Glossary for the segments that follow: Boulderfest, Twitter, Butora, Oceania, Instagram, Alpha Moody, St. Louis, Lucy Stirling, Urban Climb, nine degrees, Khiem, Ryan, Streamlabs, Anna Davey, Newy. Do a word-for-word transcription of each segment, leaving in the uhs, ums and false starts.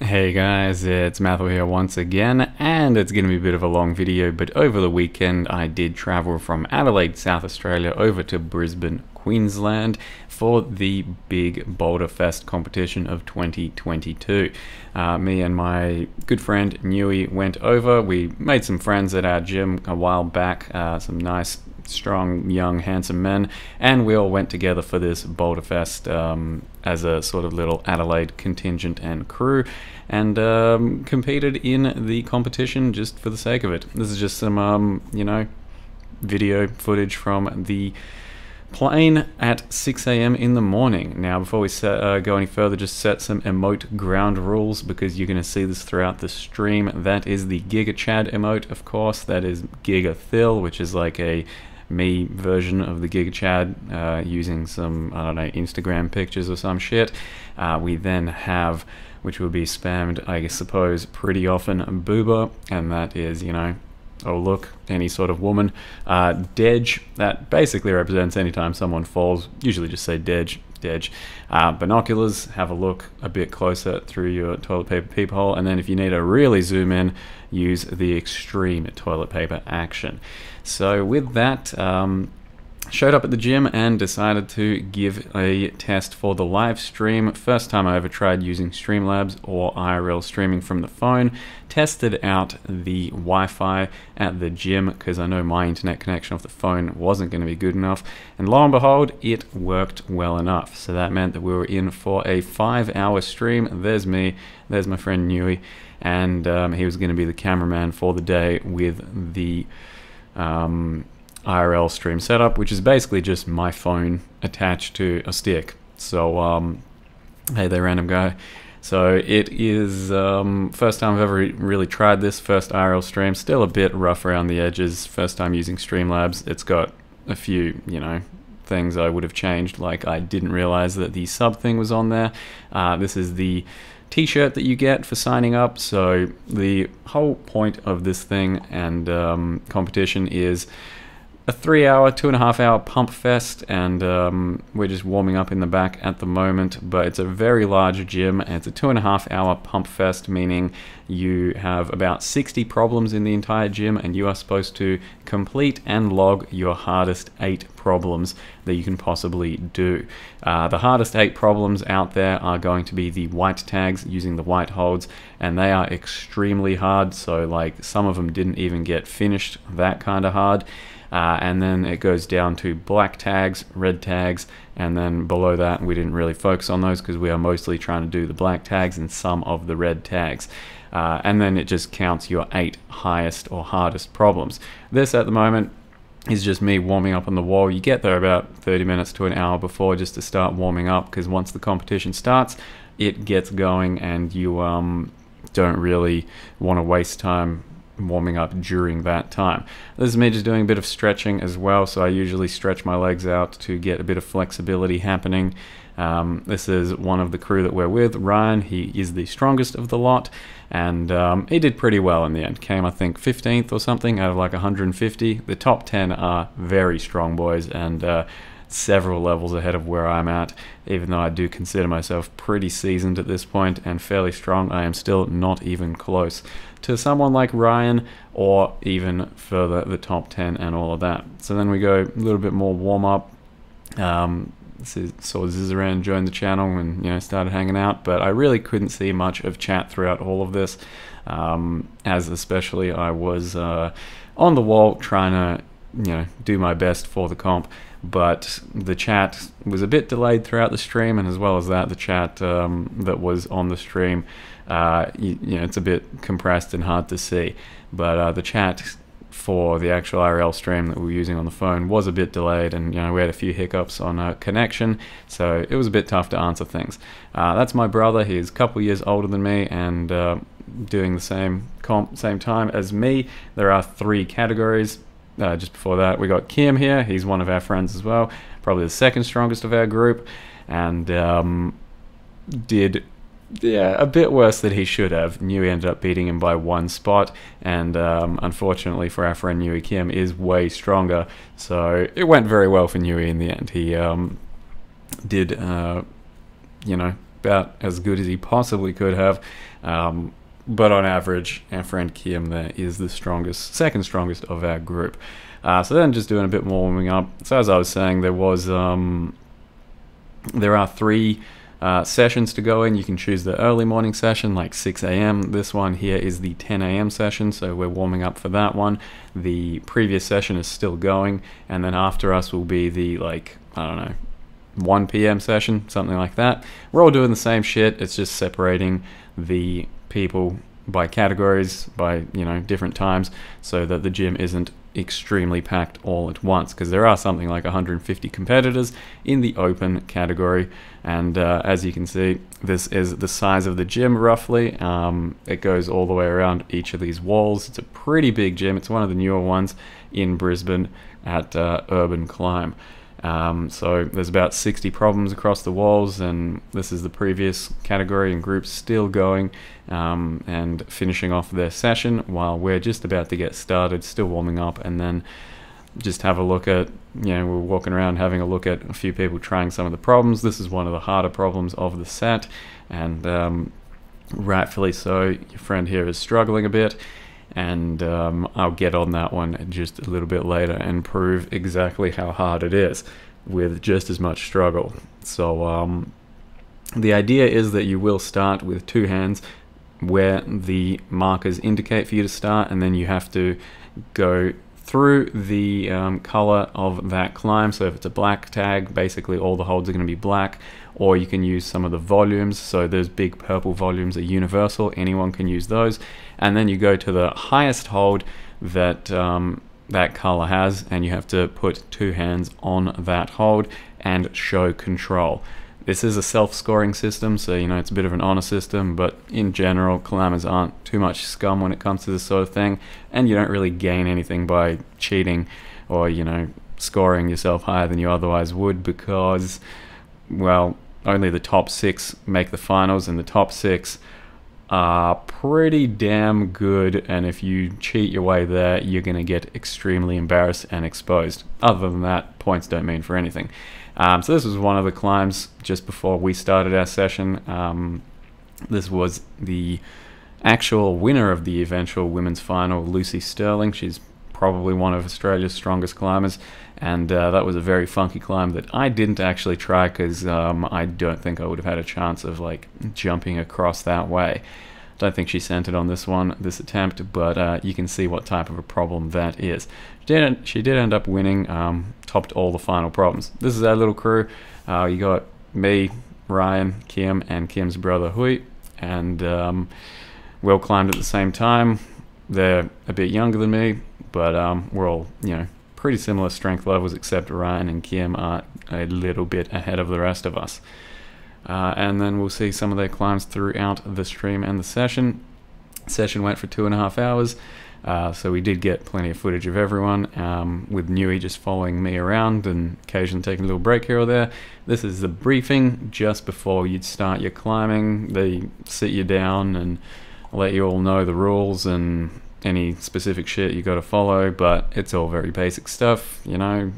Hey guys, it's Matthew here once again, and it's going to be a bit of a long video, but over the weekend I did travel from Adelaide, South Australia over to Brisbane, Queensland for the big Boulderfest competition of twenty twenty-two. Uh, me and my good friend Newy went over. We made some friends at our gym a while back, uh, some nice strong, young, handsome men, and we all went together for this Boulderfest um, as a sort of little Adelaide contingent and crew, and um, competed in the competition just for the sake of it. This is just some, um, you know, video footage from the plane at six A M in the morning. Now, before we set, uh, go any further, just set some emote ground rules, because you're going to see this throughout the stream. That is the Giga Chad emote, of course. That is Giga Thil, which is like a me version of the Giga Chad, uh, using some, I don't know, Instagram pictures or some shit. Uh, we then have, which will be spammed, I suppose, pretty often, Booba, and that is, you know, oh look, any sort of woman. Uh, Dej, that basically represents anytime someone falls, usually just say Dej, Dej. Uh, binoculars, have a look a bit closer through your toilet paper peephole, and then if you need to really zoom in, use the extreme toilet paper action. So with that, um, showed up at the gym and decided to give a test for the live stream. First time I ever tried using Streamlabs or I R L streaming from the phone. Tested out the Wi-Fi at the gym because I know my internet connection off the phone wasn't going to be good enough. And lo and behold, it worked well enough. So that meant that we were in for a five hour stream. There's me, there's my friend Newy, and um, he was going to be the cameraman for the day with the um, I R L stream setup, which is basically just my phone attached to a stick. So um hey there, random guy. So it is um first time I've ever really tried this, first I R L stream, still a bit rough around the edges, first time using Streamlabs. It's got a few, you know, things I would have changed, like I didn't realize that the sub thing was on there. Uh, this is the t-shirt that you get for signing up. So the whole point of this thing and um competition is a three hour, two and a half hour pump fest, and um, we're just warming up in the back at the moment, but it's a very large gym, and it's a two and a half hour pump fest, meaning you have about sixty problems in the entire gym, and you are supposed to complete and log your hardest eight problems that you can possibly do. Uh, the hardest eight problems out there are going to be the white tags using the white holds, and they are extremely hard, so like some of them didn't even get finished, that kind of hard. Uh, and then it goes down to black tags, red tags, and then below that we didn't really focus on those because we are mostly trying to do the black tags and some of the red tags. Uh, and then it just counts your eight highest or hardest problems. This at the moment is just me warming up on the wall. You get there about thirty minutes to an hour before, just to start warming up, because once the competition starts, it gets going, and you um, don't really want to waste time warming up during that time. This is me just doing a bit of stretching as well, so I usually stretch my legs out to get a bit of flexibility happening. Um, this is one of the crew that we're with, Ryan. He is the strongest of the lot, and um, he did pretty well in the end. Came, I think, fifteenth or something out of like one hundred fifty. The top ten are very strong boys, and uh, several levels ahead of where I'm at. Even though I do consider myself pretty seasoned at this point and fairly strong, I am still not even close to someone like Ryan, or even further the top ten and all of that. So then we go a little bit more warm up. Um, saw Zizaran join the channel and, you know, started hanging out, but I really couldn't see much of chat throughout all of this, um, as especially I was uh, on the wall trying to, you know, do my best for the comp. But the chat was a bit delayed throughout the stream, and as well as that, the chat um, that was on the stream, uh, you, you know, it's a bit compressed and hard to see. But uh, the chat for the actual I R L stream that we were using on the phone was a bit delayed, and, you know, we had a few hiccups on our connection, so it was a bit tough to answer things. Uh, that's my brother. He's a couple years older than me, and uh, doing the same comp, same time as me. There are three categories. Uh, just before that, we got Khiem here. He's one of our friends as well, probably the second strongest of our group, and um, did yeah a bit worse than he should have. Newy ended up beating him by one spot, and um, unfortunately for our friend Newy, Khiem is way stronger, so it went very well for Newy in the end. He um, did, uh, you know, that as good as he possibly could have. Um, but on average, our friend Khiem there is the strongest, second strongest of our group. Uh, so then just doing a bit more warming up. So as I was saying, there was, um, there are three uh, sessions to go in. You can choose the early morning session, like six A M This one here is the ten A M session, so we're warming up for that one. The previous session is still going, and then after us will be the, like, I don't know, one P M session, something like that. We're all doing the same shit. It's just separating the people by categories, by, you know, different times, so that the gym isn't extremely packed all at once, because there are something like one hundred fifty competitors in the open category. And uh, as you can see, this is the size of the gym roughly. Um, it goes all the way around each of these walls. It's a pretty big gym. It's one of the newer ones in Brisbane at uh, Urban Climb. Um, so there's about sixty problems across the walls, and this is the previous category and group still going um, and finishing off their session while we're just about to get started, still warming up, and then just have a look at, you know, we're walking around having a look at a few people trying some of the problems. This is one of the harder problems of the set, and um, rightfully so, your friend here is struggling a bit. And um, I'll get on that one just a little bit later and prove exactly how hard it is with just as much struggle. So um, the idea is that you will start with two hands where the markers indicate for you to start, and then you have to go through the um, color of that climb. So if it's a black tag, basically all the holds are going to be black, or you can use some of the volumes. So those big purple volumes are universal, anyone can use those. And then you go to the highest hold that um, that color has, and you have to put two hands on that hold and show control. This is a self-scoring system, so, you know, it's a bit of an honor system, but in general, climbers aren't too much scum when it comes to this sort of thing, and you don't really gain anything by cheating or, you know, scoring yourself higher than you otherwise would, because, well, only the top six make the finals, and the top six are pretty damn good, and if you cheat your way there, you're going to get extremely embarrassed and exposed. Other than that, points don't mean for anything. Um, so this was one of the climbs just before we started our session. Um, this was the actual winner of the eventual women's final, Lucy Stirling. She's probably one of Australia's strongest climbers, and uh, that was a very funky climb that I didn't actually try, because um, I don't think I would have had a chance of, like, jumping across that way. Don't think she sent it on this one, this attempt, but uh, you can see what type of a problem that is. She did, she did end up winning, um, topped all the final problems. This is our little crew. Uh, you got me, Ryan, Khiem, and Khem's brother Hui, and um, we all climbed at the same time. They're a bit younger than me, but um, we're all, you know, pretty similar strength levels, except Ryan and Khiem are a little bit ahead of the rest of us. Uh, and then we'll see some of their climbs throughout the stream and the session. Session went for two and a half hours, uh, so we did get plenty of footage of everyone, um, with Newy just following me around and occasionally taking a little break here or there. This is the briefing just before you'd start your climbing. They sit you down and let you all know the rules and any specific shit you got to follow, but it's all very basic stuff, you know,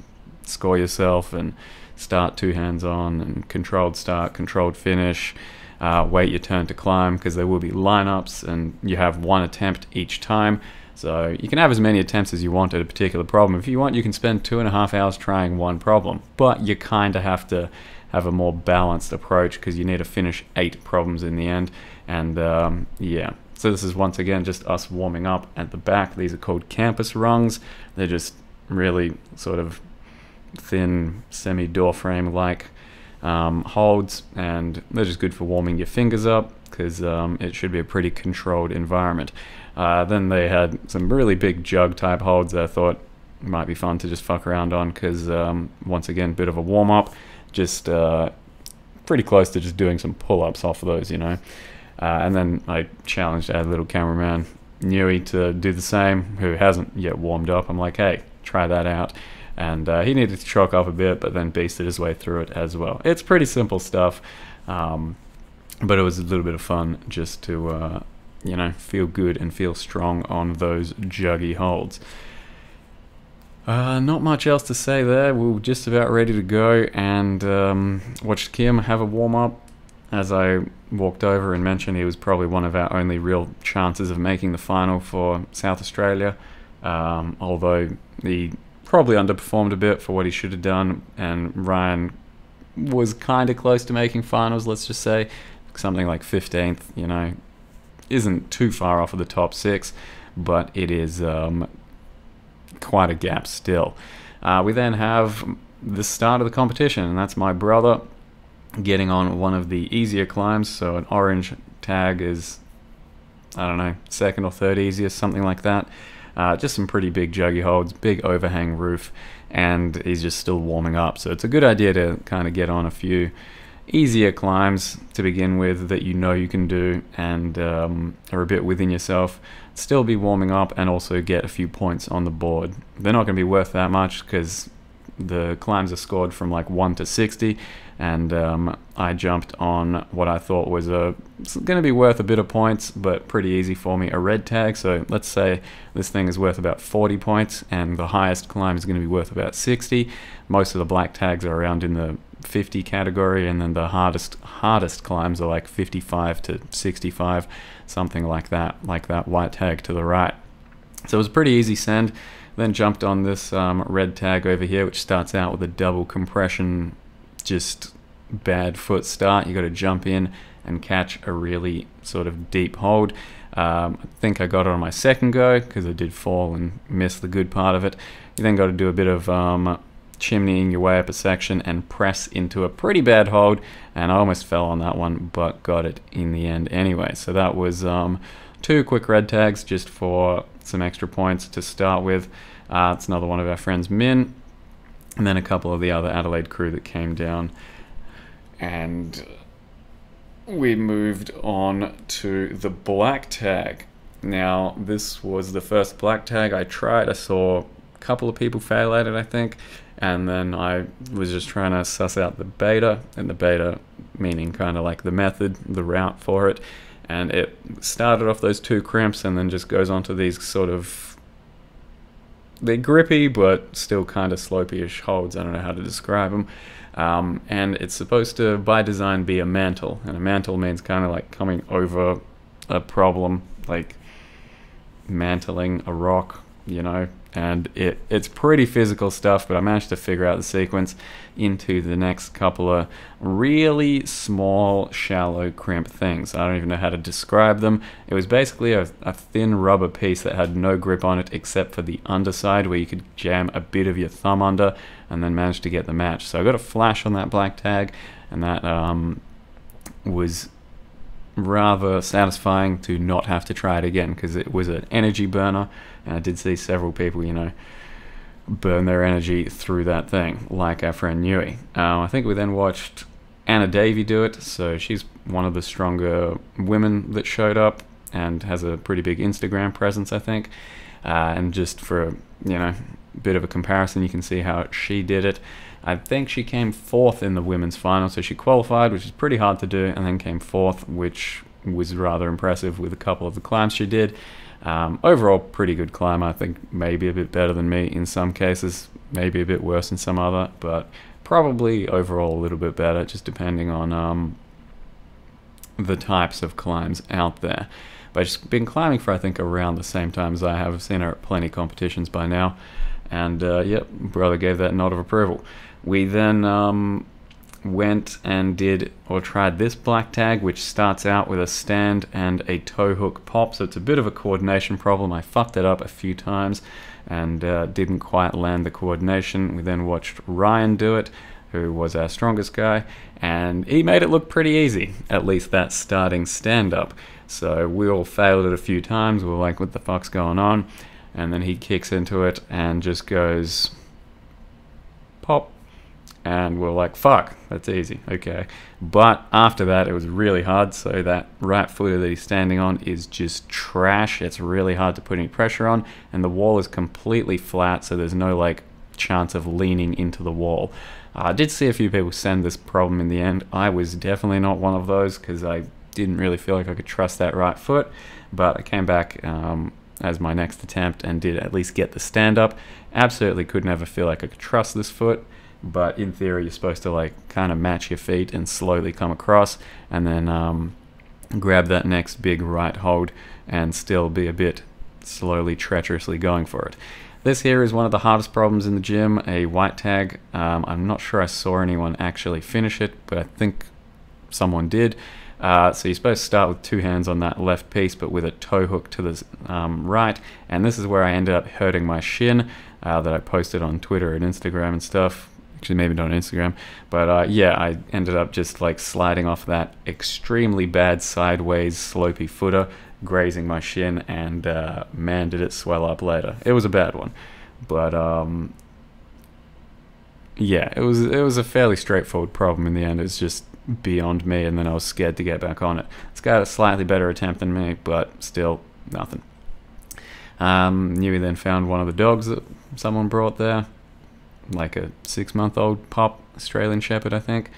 score yourself and start two hands on, and controlled start, controlled finish, uh, wait your turn to climb, because there will be lineups and you have one attempt each time. So you can have as many attempts as you want at a particular problem. If you want, you can spend two and a half hours trying one problem, but you kind of have to have a more balanced approach, because you need to finish eight problems in the end. And um, yeah, so this is once again just us warming up at the back. These are called campus rungs. They're just really sort of thin semi door frame like um, holds, and they're just good for warming your fingers up, because um, it should be a pretty controlled environment. Uh, then they had some really big jug type holds that I thought might be fun to just fuck around on, because um, once again, bit of a warm up, just uh, pretty close to just doing some pull-ups off of those, you know. Uh, and then I challenged our little cameraman Newy to do the same, who hasn't yet warmed up. I'm like, hey, try that out. And uh, he needed to chalk up a bit, but then beasted his way through it as well. It's pretty simple stuff, um, but it was a little bit of fun just to, uh, you know, feel good and feel strong on those juggy holds. Uh, not much else to say there. We were just about ready to go and um, watched Khiem have a warm-up, as I walked over and mentioned, he was probably one of our only real chances of making the final for South Australia, um, although he probably underperformed a bit for what he should have done, and Ryan was kind of close to making finals, let's just say. Something like fifteenth, you know, isn't too far off of the top six, but it is um, quite a gap still. Uh, we then have the start of the competition, and that's my brother getting on one of the easier climbs. So an orange tag is, I don't know, second or third easiest, something like that. Uh, just some pretty big juggy holds, big overhang roof, and he's just still warming up. So it's a good idea to kind of get on a few easier climbs to begin with that you know you can do and um, are a bit within yourself, still be warming up and also get a few points on the board. They're not going to be worth that much because the climbs are scored from like one to sixty, and um, I jumped on what I thought was a going to be worth a bit of points but pretty easy for me, a red tag. So let's say this thing is worth about forty points and the highest climb is going to be worth about sixty. Most of the black tags are around in the fifty category, and then the hardest hardest climbs are like fifty-five to sixty-five, something like that, like that white tag to the right. So it was a pretty easy send. Then jumped on this um, red tag over here, which starts out with a double compression, just bad foot start. You got to jump in and catch a really sort of deep hold. Um, I think I got it on my second go because I did fall and miss the good part of it. You then got to do a bit of um, chimneying your way up a section and press into a pretty bad hold, and I almost fell on that one but got it in the end anyway. So that was um, two quick red tags just for some extra points to start with. Uh, it's another one of our friends, Min, and then a couple of the other Adelaide crew that came down, and we moved on to the black tag. Now this was the first black tag I tried. I saw a couple of people fail at it, I think, and then I was just trying to suss out the beta, and the beta meaning kind of like the method, the route for it, and it started off those two crimps and then just goes on to these sort of, they're grippy but still kind of slopey-ish holds, I don't know how to describe them, um, and it's supposed to by design be a mantle, and a mantle means kind of like coming over a problem, like mantling a rock, you know. And it, it's pretty physical stuff, but I managed to figure out the sequence into the next couple of really small, shallow crimp things. I don't even know how to describe them. It was basically a, a thin rubber piece that had no grip on it except for the underside where you could jam a bit of your thumb under and then manage to get the match. So I got a flash on that black tag, and that um, was rather satisfying to not have to try it again because it was an energy burner, and I did see several people, you know, burn their energy through that thing, like our friend Newy. Um, I think we then watched Anna Davey do it. So she's one of the stronger women that showed up and has a pretty big Instagram presence, I think. Uh, and just for, you know, a bit of a comparison, you can see how she did it. I think she came fourth in the women's final, so she qualified, which is pretty hard to do, and then came fourth, which was rather impressive with a couple of the climbs she did. Um, overall, pretty good climb. I think maybe a bit better than me in some cases, maybe a bit worse in some other, but probably overall a little bit better, just depending on um, the types of climbs out there. But she's been climbing for, I think, around the same time as I have. I've seen her at plenty of competitions by now. And uh, yep, brother gave that nod of approval. We then um, went and did or tried this black tag, which starts out with a stand and a toe hook pop. So it's a bit of a coordination problem. I fucked it up a few times and uh, didn't quite land the coordination. We then watched Ryan do it, who was our strongest guy, and he made it look pretty easy, at least that starting stand up. So we all failed it a few times. We were like, what the fuck's going on? And then he kicks into it and just goes pop, and we're like, fuck, that's easy, okay. But after that it was really hard, so that right footer that he's standing on is just trash. It's really hard to put any pressure on, and the wall is completely flat, so there's no like chance of leaning into the wall. I did see a few people send this problem in the end. I was definitely not one of those because I didn't really feel like I could trust that right foot, but I came back um, as my next attempt and did at least get the stand up. Absolutely could never feel like I could trust this foot, but in theory you're supposed to like kind of match your feet and slowly come across and then um, grab that next big right hold and still be a bit slowly, treacherously going for it. This here is one of the hardest problems in the gym, a white tag. Um, I'm not sure I saw anyone actually finish it, but I think someone did. Uh, so you're supposed to start with two hands on that left piece, but with a toe hook to the um, right. And this is where I ended up hurting my shin uh, that I posted on Twitter and Instagram and stuff. Actually, maybe not on Instagram. But uh, yeah, I ended up just like sliding off that extremely bad sideways slopey footer, grazing my shin, and uh, man did it swell up later. It was a bad one, but um, yeah, it was it was a fairly straightforward problem in the end. It's just beyond me, and then I was scared to get back on it. It's got a slightly better attempt than me, but still nothing. Um, Newy then found one of the dogs that someone brought there, like a six-month-old pup, Australian Shepherd, I think.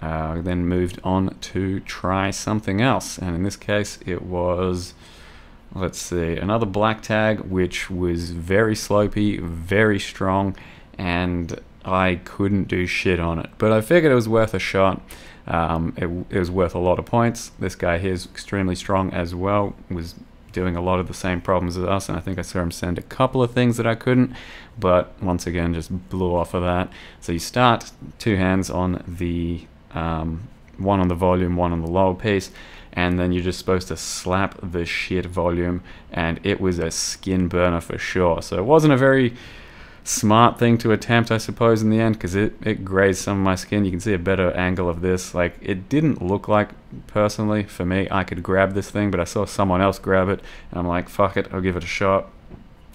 Uh, then moved on to try something else, and in this case it was, let's see, another black tag, which was very slopey, very strong, and I couldn't do shit on it, but I figured it was worth a shot. um, it, it was worth a lot of points. This guy here is extremely strong as well, was doing a lot of the same problems as us, and I think I saw him send a couple of things that I couldn't, but once again just blew off of that. So you start two hands on the Um, one on the volume, one on the lower piece, and then you're just supposed to slap the shit volume, and it was a skin burner for sure. So it wasn't a very smart thing to attempt, I suppose, in the end, because it, it grazed some of my skin. You can see a better angle of this. Like, it didn't look like, personally, for me, I could grab this thing, but I saw someone else grab it, and I'm like, fuck it, I'll give it a shot.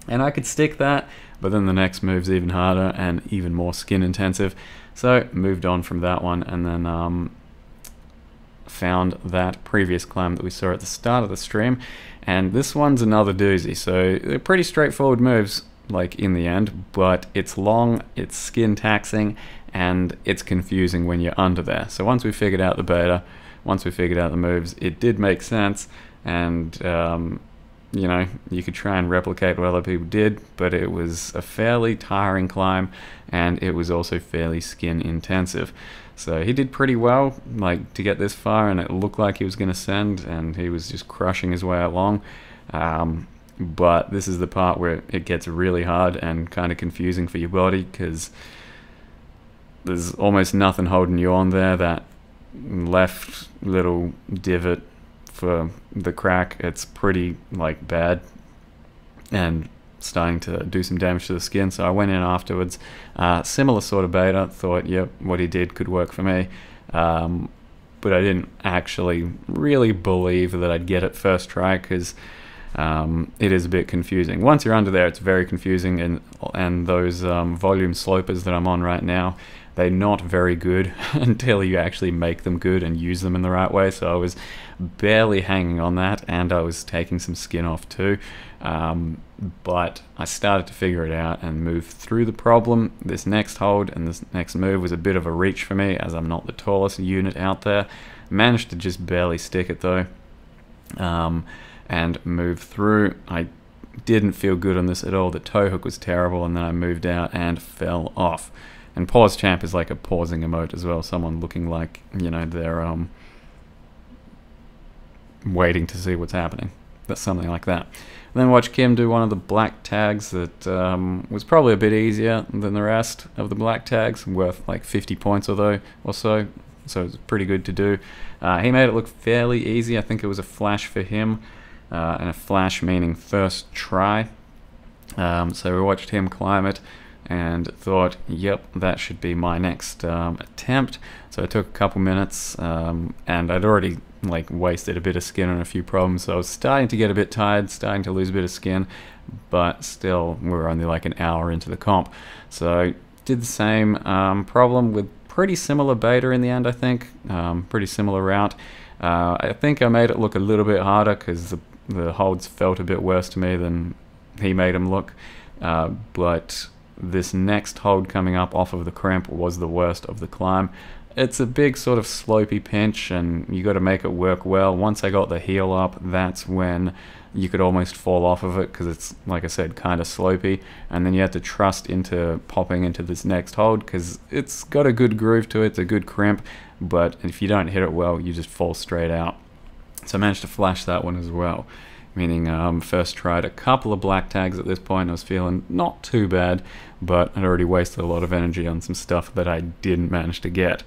And I could stick that, but then the next move's even harder and even more skin intensive. So moved on from that one, and then um, found that previous climb that we saw at the start of the stream. And this one's another doozy. So they're pretty straightforward moves, like, in the end, but it's long, it's skin taxing, and it's confusing when you're under there. So once we figured out the beta, once we figured out the moves, it did make sense, and um, you know, you could try and replicate what other people did, but it was a fairly tiring climb, and it was also fairly skin intensive. So he did pretty well, like, to get this far, and it looked like he was going to send, and he was just crushing his way along. Um, but this is the part where it gets really hard and kind of confusing for your body, because there's almost nothing holding you on there. That left little divot for the crack, it's pretty like bad and starting to do some damage to the skin. So I went in afterwards, uh, similar sort of beta, thought yep, what he did could work for me, um, but I didn't actually really believe that I'd get it first try, because um, it is a bit confusing. Once you're under there, it's very confusing, and and those um, volume slopers that I'm on right now, they're not very good until you actually make them good and use them in the right way. So I was barely hanging on that, and I was taking some skin off too. Um, but I started to figure it out and move through the problem. This next hold and this next move was a bit of a reach for me, as I'm not the tallest unit out there. Managed to just barely stick it though, um, and move through. I didn't feel good on this at all. The toe hook was terrible, and then I moved out and fell off. And pause champ is like a pausing emote as well, someone looking like, you know, they're um, waiting to see what's happening. That's something like that. And then watch Khiem do one of the black tags that um, was probably a bit easier than the rest of the black tags, worth like fifty points or, though, or so, so it's pretty good to do. Uh, he made it look fairly easy. I think it was a flash for him, uh, and a flash meaning first try. Um, so we watched him climb it, and thought, yep, that should be my next um, attempt. So it took a couple minutes, um, and I'd already like wasted a bit of skin on a few problems, so I was starting to get a bit tired, starting to lose a bit of skin, but still we were only like an hour into the comp. So did the same um, problem with pretty similar beta in the end, I think, um, pretty similar route. Uh, I think I made it look a little bit harder, because the, the holds felt a bit worse to me than he made them look, uh, but this next hold coming up off of the cramp was the worst of the climb. it's a big sort of slopey pinch and you got to make it work well. Once I got the heel up, that's when you could almost fall off of it because it's, like I said, kind of slopey, and then you have to trust into popping into this next hold because it's got a good groove to it, it's a good crimp, but if you don't hit it well, you just fall straight out. So I managed to flash that one as well, meaning um, first tried a couple of black tags at this point. I was feeling not too bad, but I'd already wasted a lot of energy on some stuff that I didn't manage to get.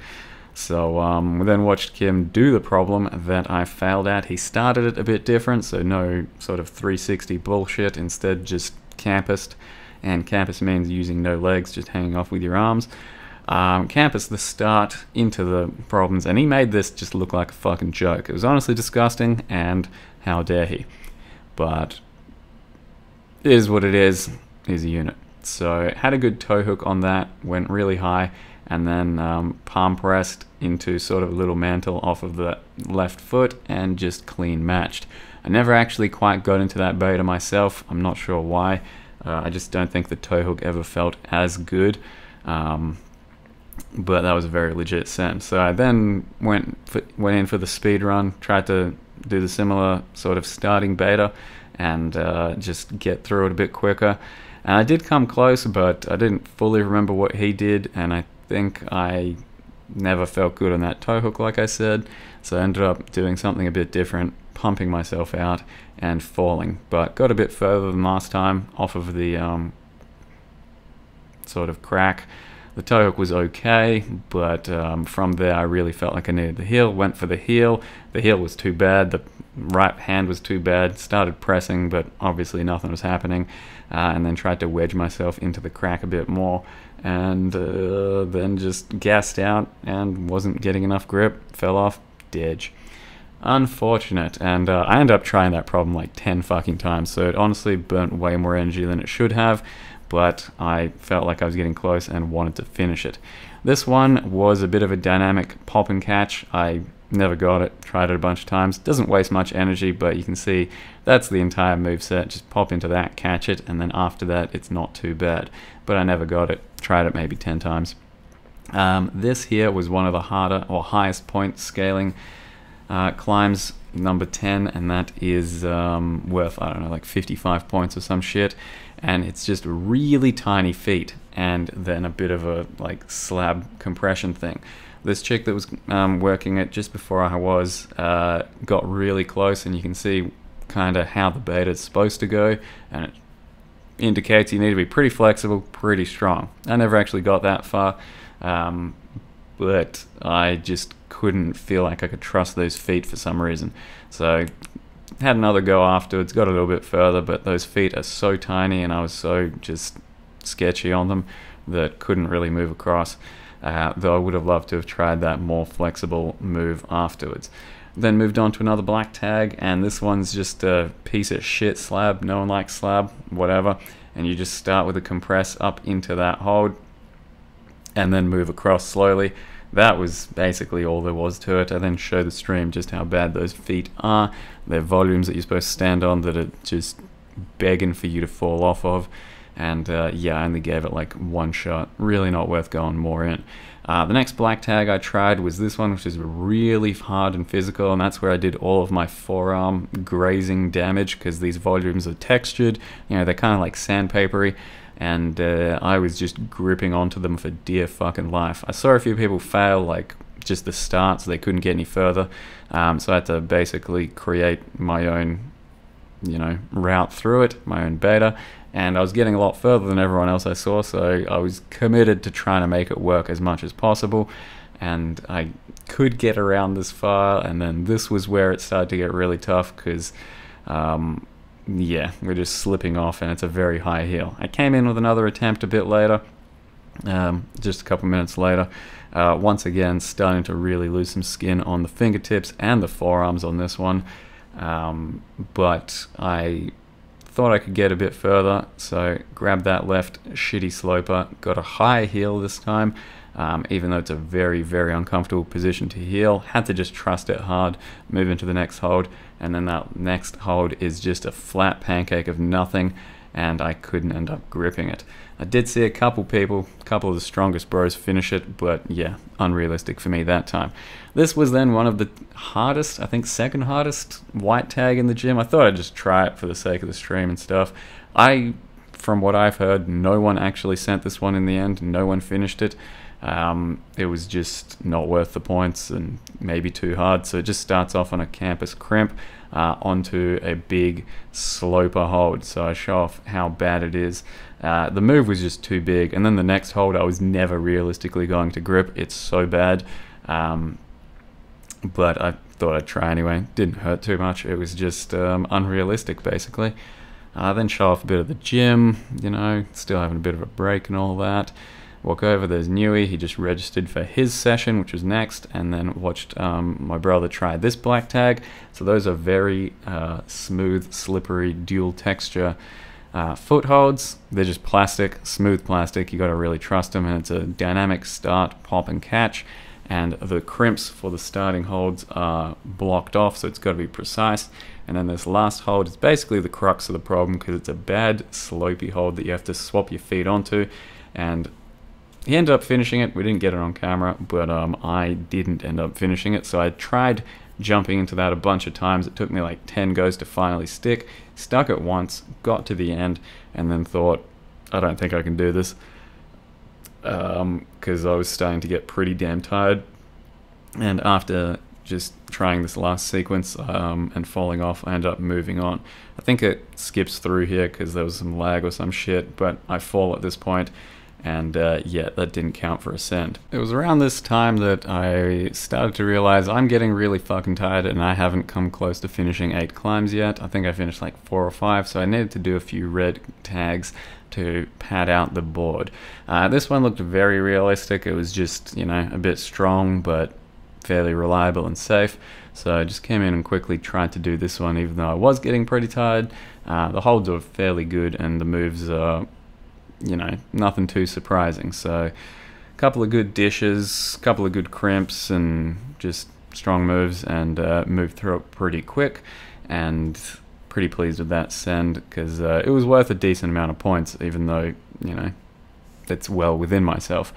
So um, we then watched Khiem do the problem that I failed at. He started it a bit different, so no sort of three sixty bullshit, instead just campused, and campus means using no legs, just hanging off with your arms. Um, campus the start into the problems, and he made this just look like a fucking joke. It was honestly disgusting, and how dare he. But it is what it is, he's a unit. So had a good toe hook on that, went really high, and then um, palm pressed into sort of a little mantle off of the left foot and just clean matched. I never actually quite got into that beta myself, I'm not sure why. Uh, I just don't think the toe hook ever felt as good, um, but that was a very legit sim. So I then went, for, went in for the speed run, tried to do the similar sort of starting beta and uh, just get through it a bit quicker. And I did come close, but I didn't fully remember what he did, and I think I never felt good on that toe hook, like I said, so I ended up doing something a bit different, pumping myself out and falling, but got a bit further than last time off of the um, sort of crack. The toe hook was okay, but um, from there I really felt like I needed the heel, went for the heel. The heel was too bad, the right hand was too bad, started pressing, but obviously nothing was happening, uh, and then tried to wedge myself into the crack a bit more, and uh, then just gassed out and wasn't getting enough grip, fell off, dej. Unfortunate, and uh, I ended up trying that problem like ten fucking times, so it honestly burnt way more energy than it should have, but I felt like I was getting close and wanted to finish it. This one was a bit of a dynamic pop and catch. I never got it, tried it a bunch of times. Doesn't waste much energy, but you can see that's the entire moveset. Just pop into that, catch it, and then after that it's not too bad. But I never got it, tried it maybe ten times. Um, this here was one of the harder or highest point scaling uh, climbs, number ten, and that is um, worth, I don't know, like fifty-five points or some shit, and it's just really tiny feet and then a bit of a like slab compression thing. This chick that was um, working it just before I was uh, got really close, and you can see kind of how the beta is supposed to go, and it indicates you need to be pretty flexible, pretty strong. I never actually got that far, um, but I just couldn't feel like I could trust those feet for some reason. So had another go afterwards, got a little bit further, but those feet are so tiny and I was so just sketchy on them that couldn't really move across, uh, though I would have loved to have tried that more flexible move afterwards. Then moved on to another black tag, and this one's just a piece of shit slab, no one likes slab, whatever, and you just start with a compress up into that hold and then move across slowly. That was basically all there was to it. I then show the stream just how bad those feet are. They're volumes that you're supposed to stand on that are just begging for you to fall off of. And uh, yeah, I only gave it like one shot. Really not worth going more in. Uh, the next black tag I tried was this one, which is really hard and physical, and that's where I did all of my forearm grazing damage because these volumes are textured. You know, they're kind of like sandpapery. And uh, I was just gripping onto them for dear fucking life. I saw a few people fail, like just the start, so they couldn't get any further. Um, so I had to basically create my own, you know, route through it, my own beta. And I was getting a lot further than everyone else I saw, so I was committed to trying to make it work as much as possible. And I could get around this far, and then this was where it started to get really tough because... Um, yeah, we're just slipping off, and it's a very high heel. I came in with another attempt a bit later, um, just a couple minutes later. Uh, once again, starting to really lose some skin on the fingertips and the forearms on this one. Um, but I thought I could get a bit further, so grabbed that left shitty sloper, got a high heel this time. Um, even though it's a very, very uncomfortable position to heel, had to just trust it hard, move into the next hold, and then that next hold is just a flat pancake of nothing, and I couldn't end up gripping it. I did see a couple people, a couple of the strongest bros finish it, but yeah, unrealistic for me that time. This was then one of the hardest, I think second hardest white tag in the gym. I thought I'd just try it for the sake of the stream and stuff. I, from what I've heard, no one actually sent this one in the end, no one finished it. Um, it was just not worth the points and maybe too hard, so it just starts off on a campus crimp uh, onto a big sloper hold, so I show off how bad it is. Uh, the move was just too big, and then the next hold I was never realistically going to grip, it's so bad, um, but I thought I'd try anyway. Didn't hurt too much, it was just um, unrealistic basically. Uh, then show off a bit of the gym, you know, still having a bit of a break and all that. Walk over, there's Newy, he just registered for his session, which was next, and then watched um, my brother try this black tag. So those are very uh, smooth, slippery, dual texture uh, footholds. They're just plastic, smooth plastic, you gotta really trust them, and it's a dynamic start, pop and catch. And the crimps for the starting holds are blocked off, so it's got to be precise. And then this last hold is basically the crux of the problem, because it's a bad slopey hold that you have to swap your feet onto. And he ended up finishing it. We didn't get it on camera, but um, I didn't end up finishing it. So I tried jumping into that a bunch of times. It took me like ten goes to finally stick. Stuck it once, got to the end, and then thought, I don't think I can do this. Um, because I was starting to get pretty damn tired, and after just trying this last sequence um, and falling off, I ended up moving on. I think it skips through here because there was some lag or some shit, but I fall at this point, and uh, yeah, that didn't count for a send. It was around this time that I started to realize I'm getting really fucking tired and I haven't come close to finishing eight climbs yet. I think I finished like four or five, so I needed to do a few red tags to pad out the board. Uh, this one looked very realistic. It was just, you know, a bit strong, but fairly reliable and safe. So I just came in and quickly tried to do this one, even though I was getting pretty tired. Uh, the holds are fairly good and the moves are, you know, nothing too surprising. So a couple of good dishes, a couple of good crimps and just strong moves, and uh, moved through it pretty quick, and pretty pleased with that send, because uh, it was worth a decent amount of points, even though, you know, that's well within myself.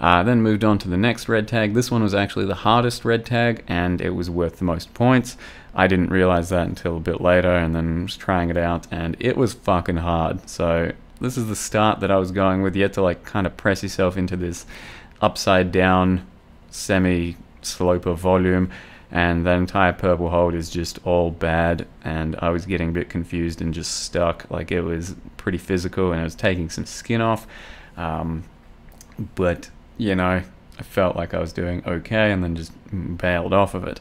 Uh, then moved on to the next red tag. This one was actually the hardest red tag, and it was worth the most points. I didn't realize that until a bit later, and then was trying it out, and it was fucking hard. So this is the start that I was going with. You had to like kind of press yourself into this upside down semi sloper volume, and the entire purple hold is just all bad, and I was getting a bit confused and just stuck. Like, it was pretty physical and it was taking some skin off, um, but you know, I felt like I was doing okay, and then just bailed off of it.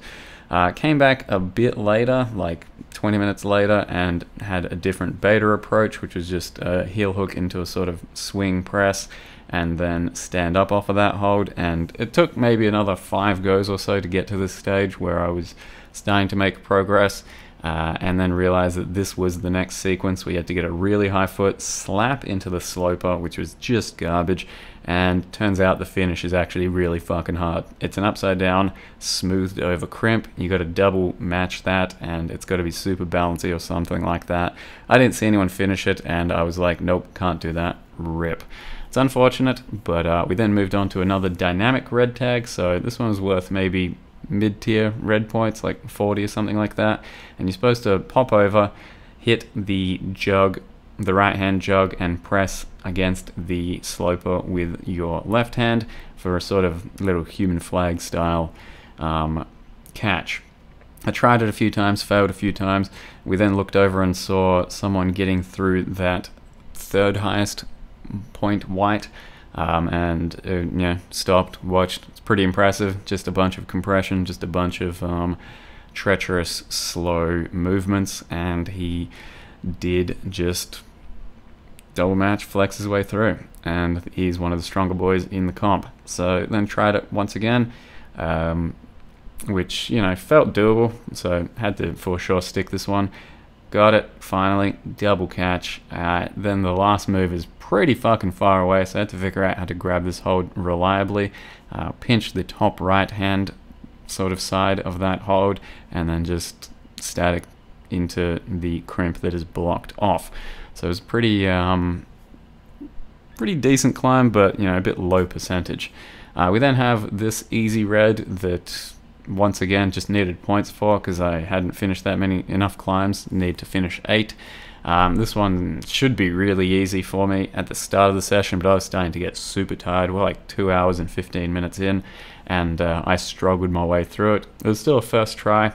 Uh, came back a bit later, like twenty minutes later, and had a different beta approach, which was just a heel hook into a sort of swing press, and then stand up off of that hold. And it took maybe another five goes or so to get to this stage where I was starting to make progress, uh, and then realized that this was the next sequence. We had to get a really high foot, slap into the sloper, which was just garbage. And turns out the finish is actually really fucking hard. It's an upside down, smoothed over crimp. You gotta double match that, and it's gotta be super bouncy or something like that. I didn't see anyone finish it, and I was like, nope, can't do that, rip. It's unfortunate, but uh, we then moved on to another dynamic red tag, so this one was worth maybe mid-tier red points, like forty or something like that. And you're supposed to pop over, hit the jug, the right hand jug, and press against the sloper with your left hand for a sort of little human flag style um, catch. I tried it a few times, failed a few times. We then looked over and saw someone getting through that third highest point white, um, and uh, you know, stopped, watched. It's pretty impressive. Just a bunch of compression, just a bunch of um, treacherous slow movements, and he did just double match, flex his way through, and he's one of the stronger boys in the comp. So then tried it once again, um, which, you know, felt doable, so had to for sure stick this one. Got it finally, double catch. Uh, then the last move is pretty fucking far away, so I had to figure out how to grab this hold reliably. Uh, pinch the top right hand sort of side of that hold, and then just static into the crimp that is blocked off. So it's pretty um, pretty decent climb, but you know, a bit low percentage. Uh, we then have this easy red that once again just needed points for, because I hadn't finished that many enough climbs, need to finish eight. Um, this one should be really easy for me at the start of the session, but I was starting to get super tired. We're like two hours and fifteen minutes in, and uh, I struggled my way through it. It was still a first try,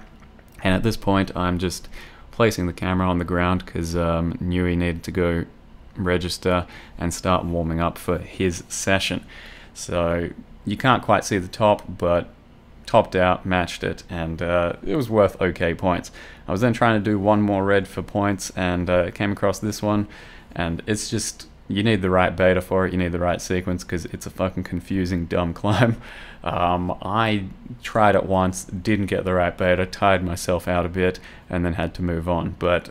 and at this point I'm just placing the camera on the ground because um, Newy needed to go register and start warming up for his session. So you can't quite see the top, but topped out, matched it, and uh, it was worth okay points. I was then trying to do one more red for points, and uh, came across this one, and it's just, you need the right beta for it, you need the right sequence, because it's a fucking confusing, dumb climb. Um, I tried it once, didn't get the right beta, tired myself out a bit, and then had to move on, but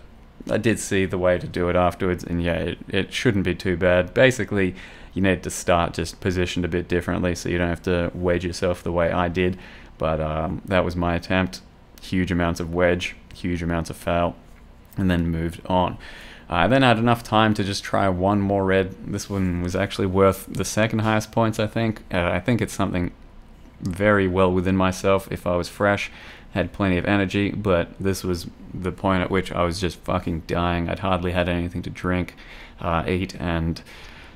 I did see the way to do it afterwards, and yeah, it, it shouldn't be too bad. Basically, you need to start just positioned a bit differently so you don't have to wedge yourself the way I did. But um, that was my attempt. Huge amounts of wedge, huge amounts of fail, and then moved on. I uh, then had enough time to just try one more red. This one was actually worth the second highest points, I think. Uh, I think it's something very well within myself if I was fresh, had plenty of energy, but this was the point at which I was just fucking dying. I'd hardly had anything to drink, uh, eat, and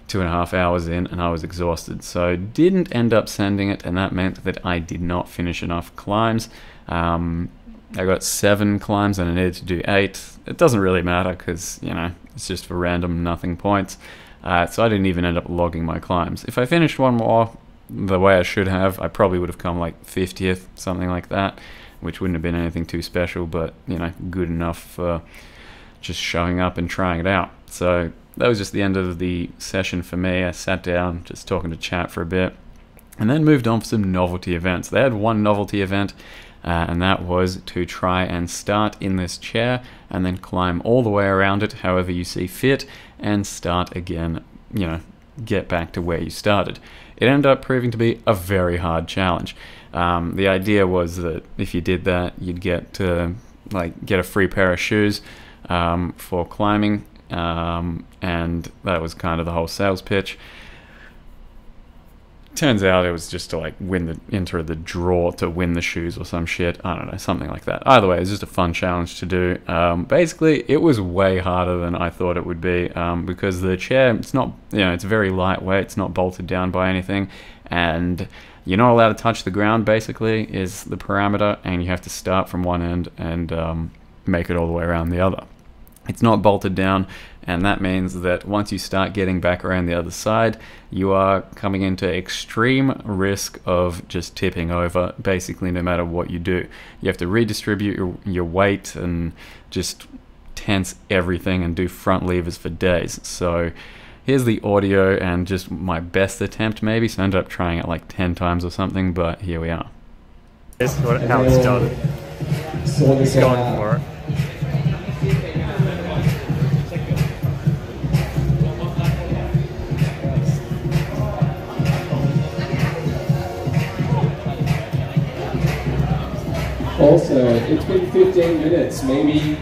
two and a half hours in, and I was exhausted, so didn't end up sending it, and that meant that I did not finish enough climbs. Um, I got seven climbs and I needed to do eight. It doesn't really matter because, you know, it's just for random nothing points. Uh, so I didn't even end up logging my climbs. If I finished one more the way I should have, I probably would have come like fiftieth, something like that, which wouldn't have been anything too special, but, you know, good enough for just showing up and trying it out. So that was just the end of the session for me. I sat down, just talking to chat for a bit, and then moved on for some novelty events. They had one novelty event, uh, and that was to try and start in this chair and then climb all the way around it, however you see fit, and start again, you know, get back to where you started. It ended up proving to be a very hard challenge. Um, the idea was that if you did that, you'd get to, like, get a free pair of shoes um, for climbing. Um, and that was kind of the whole sales pitch. Turns out it was just to like win the enter the draw to win the shoes or some shit. I don't know, something like that. Either way, it was just a fun challenge to do. Um, basically, it was way harder than I thought it would be um, because the chair, it's not, you know, it's very lightweight. It's not bolted down by anything, and you're not allowed to touch the ground. Basically, is the parameter, and you have to start from one end and um, make it all the way around the other. It's not bolted down, and that means that once you start getting back around the other side, you are coming into extreme risk of just tipping over, basically, no matter what you do. You have to redistribute your, your weight and just tense everything and do front levers for days. So here's the audio and just my best attempt, maybe. So I ended up trying it like ten times or something, but here we are. This is what, how it's done. He's going for it. Also, it's been fifteen minutes. Maybe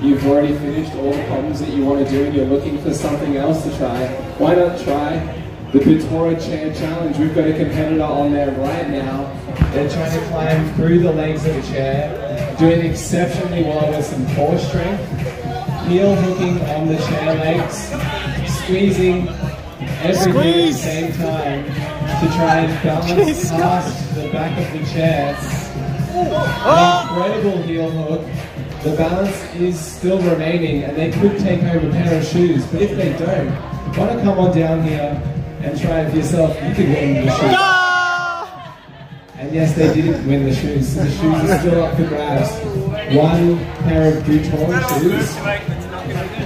you've already finished all the problems that you want to do and you're looking for something else to try. Why not try the Butora Chair Challenge? We've got a competitor on there right now. They're trying to climb through the legs of the chair, doing exceptionally well with some core strength, heel hooking on the chair legs, squeezing everything Squeeze. at the same time to try and balance past the back of the chair. Incredible heel hook. The balance is still remaining, and they could take home a pair of shoes, but if they don't, why not come on down here and try it for yourself? You can win the shoes. And yes, they didn't win the shoes, so the shoes are still up for grabs. One pair of Butora shoes.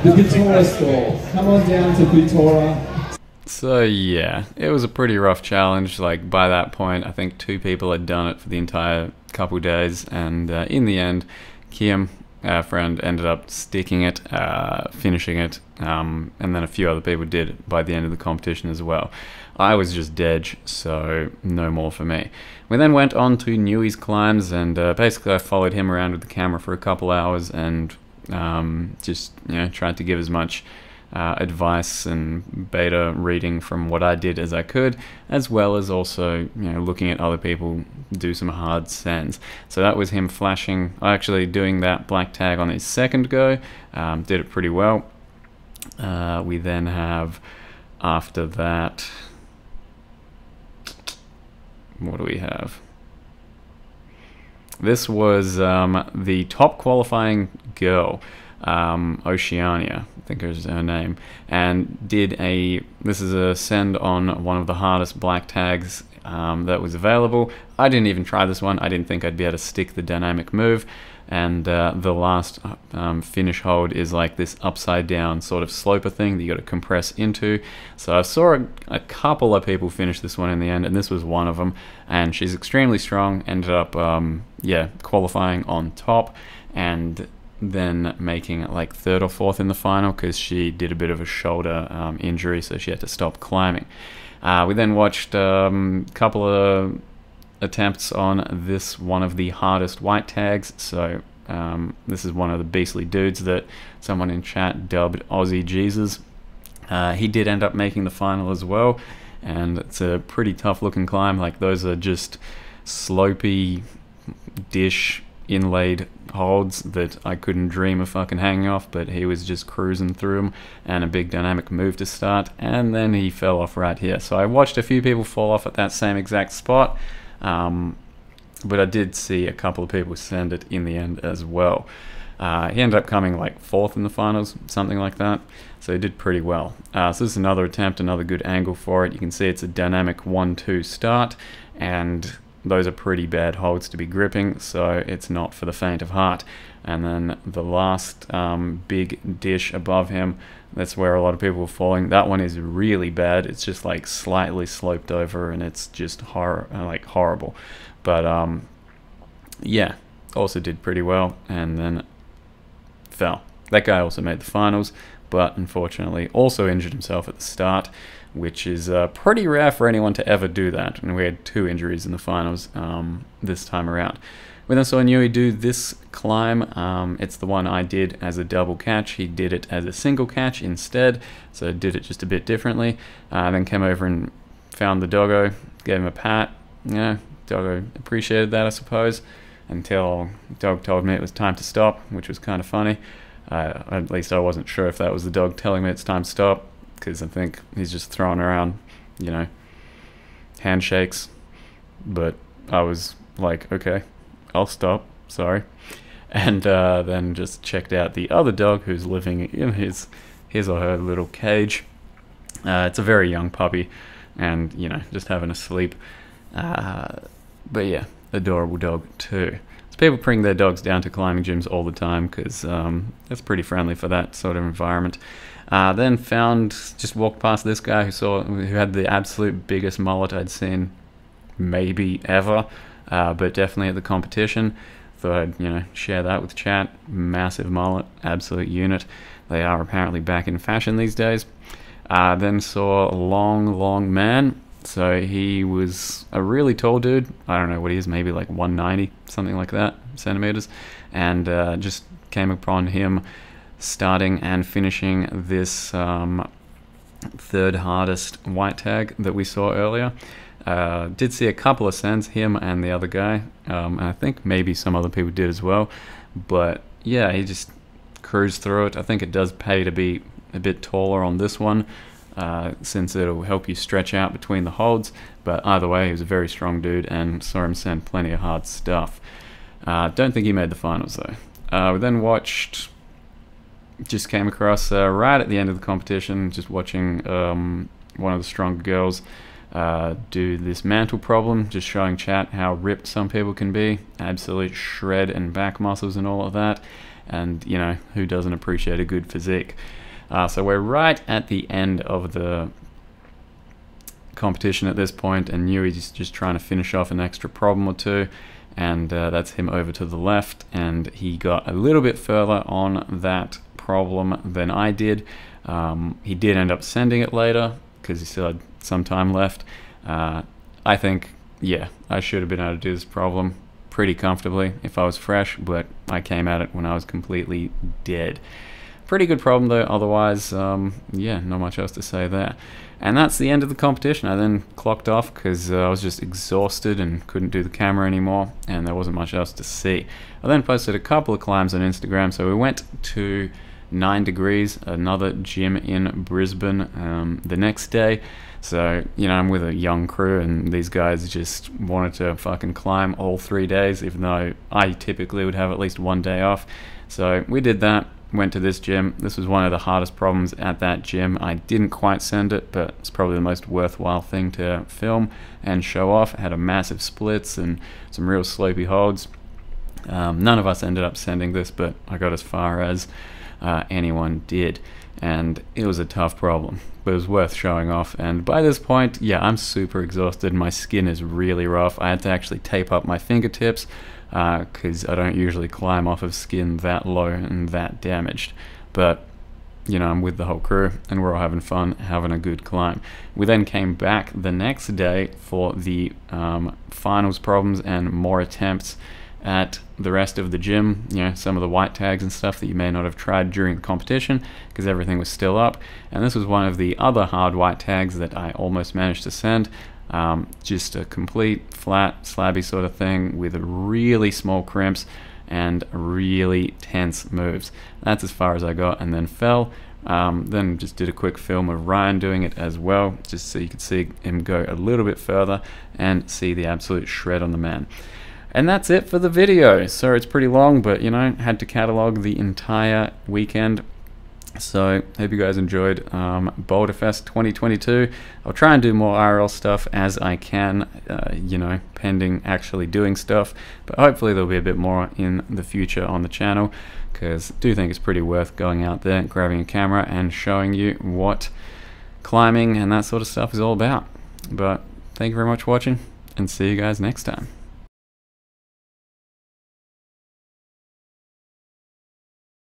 The Butora store. Come on down to Butora. So yeah, it was a pretty rough challenge. Like by that point, I think two people had done it for the entire couple days, and uh, in the end, Khiem, our friend, ended up sticking it, uh, finishing it, um, and then a few other people did it by the end of the competition as well. I was just dead, so no more for me. We then went on to Newy's climbs, and uh, basically I followed him around with the camera for a couple hours and um, just, you know, tried to give as much uh, advice and beta reading from what I did as I could, as well as also, you know, looking at other people do some hard sends. So that was him flashing, actually doing that black tag on his second go, um, did it pretty well. Uh, we then have, after that, what do we have? This was um, the top qualifying girl, um, Oceania, I think is her name, and did a, this is a send on one of the hardest black tags um, that was available. I didn't even try this one. I didn't think I'd be able to stick the dynamic move. And uh, the last um, finish hold is like this upside down sort of sloper thing that you got to compress into. So I saw a, a couple of people finish this one in the end, and this was one of them. And she's extremely strong, ended up, um, yeah, qualifying on top and then making it like third or fourth in the final because she did a bit of a shoulder um, injury, so she had to stop climbing. Uh, we then watched um, a couple of attempts on this one of the hardest white tags. So um, this is one of the beastly dudes that someone in chat dubbed Aussie Jesus. Uh, he did end up making the final as well, and it's a pretty tough looking climb. Like, those are just slopey dish inlaid holds that I couldn't dream of fucking hanging off, but he was just cruising through them, and a big dynamic move to start, and then he fell off right here. So I watched a few people fall off at that same exact spot. Um, but I did see a couple of people send it in the end as well. Uh, he ended up coming like fourth in the finals, something like that. So he did pretty well. Uh, so this is another attempt, another good angle for it. You can see it's a dynamic one two start, and those are pretty bad holds to be gripping, so it's not for the faint of heart. And then the last um, big dish above him, that's where a lot of people were falling. That one is really bad. It's just like slightly sloped over, and it's just hor like horrible. But um, yeah, also did pretty well, and then fell. That guy also made the finals, but unfortunately also injured himself at the start, which is uh, pretty rare for anyone to ever do that. And we had two injuries in the finals um, this time around. We then saw Newy do this climb. Um, it's the one I did as a double catch. He did it as a single catch instead, so did it just a bit differently. Uh, then came over and found the doggo, gave him a pat. Yeah, doggo appreciated that, I suppose, until dog told me it was time to stop, which was kind of funny. Uh, at least I wasn't sure if that was the dog telling me it's time to stop, because I think he's just throwing around, you know, handshakes. But I was like, okay, I'll stop, sorry. And uh, then just checked out the other dog who's living in his, his or her little cage. Uh, it's a very young puppy, and, you know, just having a sleep. Uh, but yeah, adorable dog too. People bring their dogs down to climbing gyms all the time because um, it's pretty friendly for that sort of environment. Uh, then found, just walked past this guy who saw, who had the absolute biggest mullet I'd seen maybe ever, uh, but definitely at the competition. Thought I'd, you know, share that with chat. Massive mullet, absolute unit. They are apparently back in fashion these days. Uh, then saw a long, long man. So he was a really tall dude. I don't know what he is, maybe like one ninety, something like that, centimeters. And uh, just came upon him starting and finishing this um, third hardest white tag that we saw earlier. Uh, did see a couple of sends, him and the other guy. Um, and I think maybe some other people did as well. But yeah, he just cruised through it. I think it does pay to be a bit taller on this one, Uh, since it'll help you stretch out between the holds. But either way, he was a very strong dude, and saw him send plenty of hard stuff. Uh, don't think he made the finals though. Uh, we then watched, just came across uh, right at the end of the competition, just watching um, one of the strong girls uh, do this mantle problem, just showing chat how ripped some people can be, absolute shred and back muscles and all of that. And, you know, who doesn't appreciate a good physique? Uh, so we're right at the end of the competition at this point, and Newy's just, just trying to finish off an extra problem or two, and uh, that's him over to the left, and he got a little bit further on that problem than I did. Um, he did end up sending it later, because he still had some time left. Uh, I think, yeah, I should have been able to do this problem pretty comfortably if I was fresh, but I came at it when I was completely dead. Pretty good problem though, otherwise, um, yeah, not much else to say there. And that's the end of the competition. I then clocked off because uh, I was just exhausted and couldn't do the camera anymore, and there wasn't much else to see. I then posted a couple of climbs on Instagram, so we went to nine degrees, another gym in Brisbane, um, the next day. So, you know, I'm with a young crew, and these guys just wanted to fucking climb all three days, even though I typically would have at least one day off. So we did that. Went to this gym. This was one of the hardest problems at that gym. I didn't quite send it, but it's probably the most worthwhile thing to film and show off. It had a massive splits and some real slopey holds. Um, none of us ended up sending this, but I got as far as uh, anyone did. And it was a tough problem, but it was worth showing off. And by this point, yeah, I'm super exhausted. My skin is really rough. I had to actually tape up my fingertips, because uh, I don't usually climb off of skin that low and that damaged. But, you know, I'm with the whole crew, and we're all having fun, having a good climb. We then came back the next day for the um, finals problems and more attempts at the rest of the gym, you know, some of the white tags and stuff that you may not have tried during the competition because everything was still up. And this was one of the other hard white tags that I almost managed to send. Um, just a complete flat slabby sort of thing with really small crimps and really tense moves. That's as far as I got, and then fell. Um, then just did a quick film of Ryan doing it as well, just so you could see him go a little bit further and see the absolute shred on the man. And that's it for the video. So it's pretty long, but you know, had to catalog the entire weekend. So, hope you guys enjoyed um, Boulderfest twenty twenty-two. I'll try and do more I R L stuff as I can, uh, you know, pending actually doing stuff. But hopefully there'll be a bit more in the future on the channel, because I do think it's pretty worth going out there, grabbing a camera, and showing you what climbing and that sort of stuff is all about. But thank you very much for watching, and see you guys next time.